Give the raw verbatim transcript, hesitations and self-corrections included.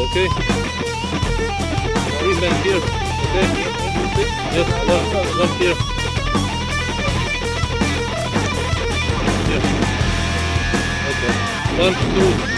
Okay. Three men here. Okay. Yes, one, one here. Yes. Okay. One, two.